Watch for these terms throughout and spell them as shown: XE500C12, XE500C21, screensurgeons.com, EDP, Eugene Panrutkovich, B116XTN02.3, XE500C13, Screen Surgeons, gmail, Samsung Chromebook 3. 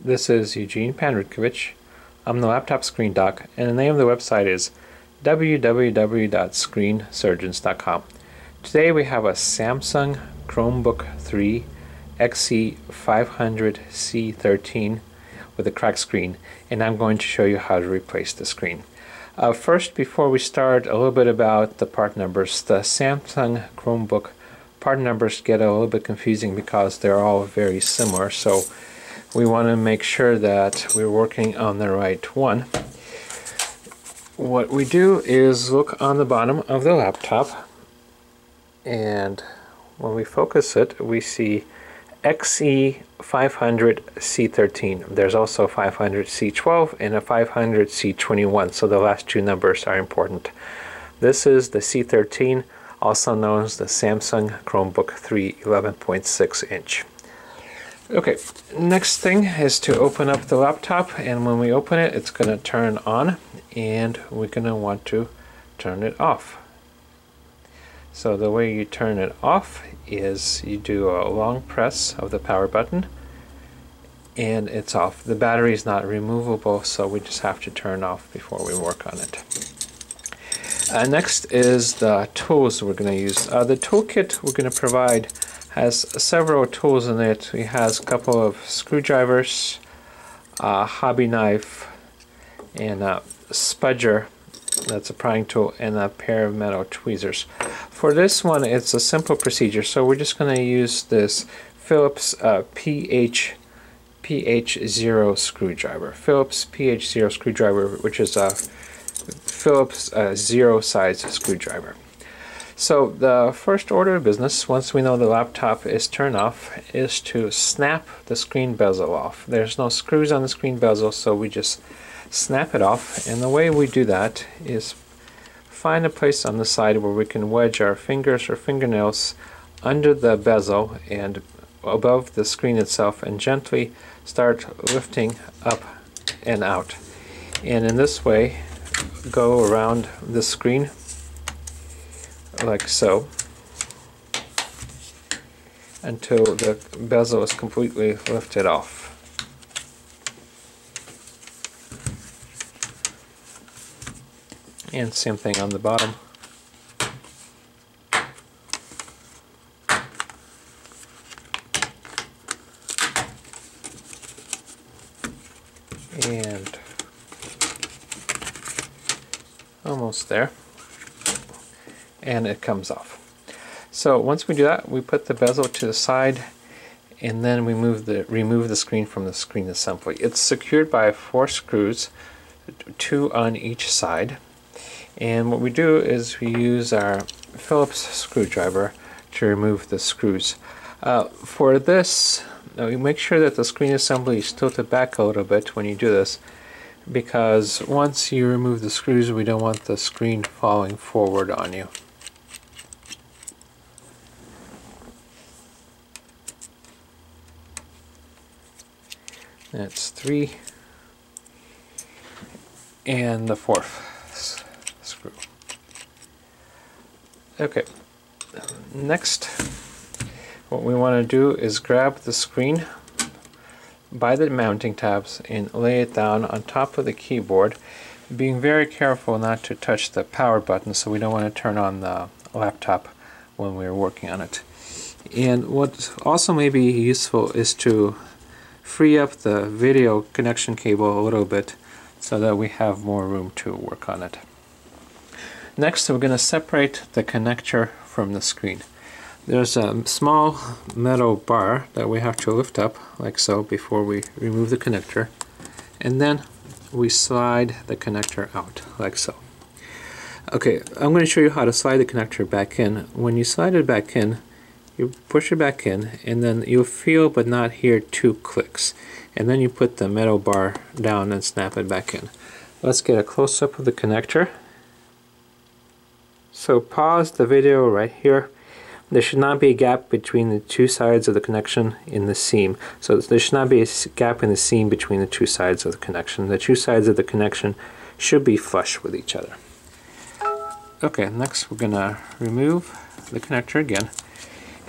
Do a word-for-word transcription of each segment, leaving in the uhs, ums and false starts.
This is Eugene Panrutkovich. I'm the laptop screen doc, and the name of the website is w w w dot screen surgeons dot com. Today we have a Samsung Chromebook three X E five hundred C thirteen with a cracked screen, and I'm going to show you how to replace the screen. Uh, first, before we start, a little bit about the part numbers. The Samsung Chromebook part numbers get a little bit confusing because they're all very similar, so we want to make sure that we're working on the right one. What we do is look on the bottom of the laptop, and when we focus it, we see X E five hundred C thirteen. There's also five hundred C twelve and a five hundred C twenty-one, so the last two numbers are important. This is the C thirteen, also known as the Samsung Chromebook three eleven point six inch. Okay, next thing is to open up the laptop, and when we open it, it's going to turn on, and we're going to want to turn it off. So the way you turn it off is you do a long press of the power button, and it's off. The battery is not removable, so we just have to turn off before we work on it. Uh, next is the tools we're going to use. Uh, the toolkit we're going to provide has several tools in it. It has a couple of screwdrivers, a hobby knife, and a spudger, that's a prying tool, and a pair of metal tweezers. For this one, it's a simple procedure, so we're just going to use this Phillips uh, P H zero screwdriver. Phillips P H zero screwdriver, which is a Phillips uh, zero size screwdriver. So the first order of business, once we know the laptop is turned off, is to snap the screen bezel off. There's no screws on the screen bezel, so we just snap it off, and the way we do that is find a place on the side where we can wedge our fingers or fingernails under the bezel and above the screen itself, and gently start lifting up and out, and in this way go around the screen like so until the bezel is completely lifted off. And same thing on the bottom. And almost there, and it comes off. So once we do that, we put the bezel to the side, and then we move the remove the screen from the screen assembly. It's secured by four screws, two on each side, and what we do is we use our Phillips screwdriver to remove the screws. Uh, for this, you make sure that the screen assembly is tilted back a little bit when you do this, because once you remove the screws, we don't want the screen falling forward on you. That's three, and the fourth screw. Okay, next what we want to do is grab the screen by the mounting tabs and lay it down on top of the keyboard, being very careful not to touch the power button, so we don't want to turn on the laptop when we're working on it. And what also may be useful is to free up the video connection cable a little bit so that we have more room to work on it. Next, we're going to separate the connector from the screen. There's a small metal bar that we have to lift up, like so, before we remove the connector. And then we slide the connector out, like so. Okay, I'm going to show you how to slide the connector back in. When you slide it back in, you push it back in, and then you'll feel but not hear two clicks. And then you put the metal bar down and snap it back in. Let's get a close-up of the connector. So pause the video right here. There should not be a gap between the two sides of the connection in the seam. So there should not be a gap in the seam between the two sides of the connection. The two sides of the connection should be flush with each other. Okay, next we're going to remove the connector again,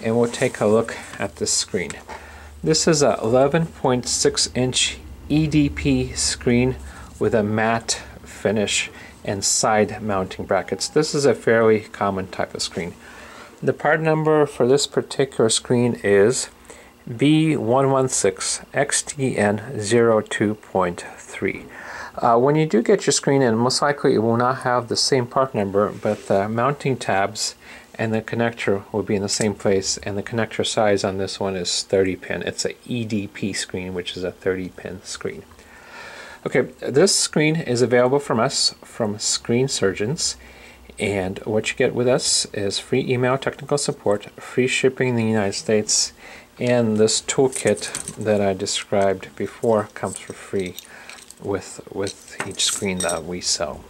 and we'll take a look at the screen. This is a eleven point six inch E D P screen with a matte finish and side mounting brackets. This is a fairly common type of screen. The part number for this particular screen is B one one six X T N zero two point three. Uh, when you do get your screen in, most likely it will not have the same part number, but the mounting tabs and the connector will be in the same place, and the connector size on this one is thirty pin. It's an E D P screen, which is a thirty pin screen. Okay, this screen is available from us, from ScreenSurgeons, and what you get with us is free email technical support, free shipping in the United States, and this toolkit that I described before comes for free with, with each screen that we sell.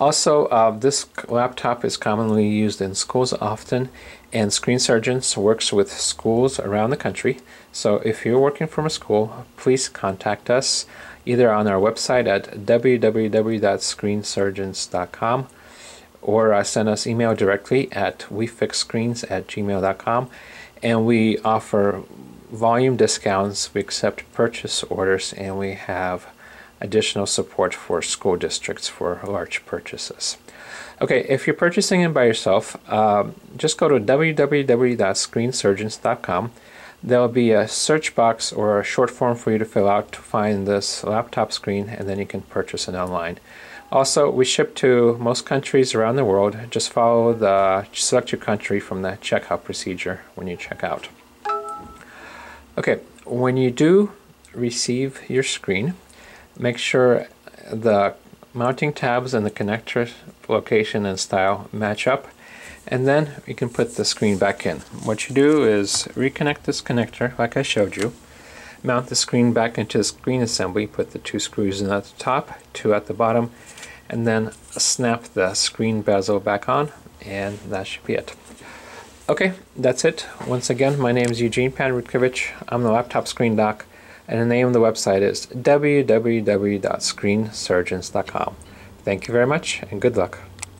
Also, uh, this laptop is commonly used in schools often, and ScreenSurgeons works with schools around the country. So if you're working from a school, please contact us either on our website at w w w dot screen surgeons dot com or uh, send us email directly at we fix screens at gmail dot com. And we offer volume discounts, we accept purchase orders, and we have additional support for school districts for large purchases. Okay, if you're purchasing it by yourself, uh, just go to w w w dot screen surgeons dot com. There'll be a search box or a short form for you to fill out to find this laptop screen, and then you can purchase it online. Also, we ship to most countries around the world. Just follow the select your country from the checkout procedure when you check out. Okay, when you do receive your screen, make sure the mounting tabs and the connector location and style match up, and then you can put the screen back in. What you do is reconnect this connector like I showed you, mount the screen back into the screen assembly, put the two screws in at the top, two at the bottom, and then snap the screen bezel back on, and that should be it. Okay, that's it. Once again, my name is Eugene Panrutkovich. I'm the laptop screen doc, and the name of the website is w w w dot screen surgeons dot com. Thank you very much, and good luck.